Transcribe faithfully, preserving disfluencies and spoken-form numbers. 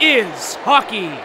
is hockey.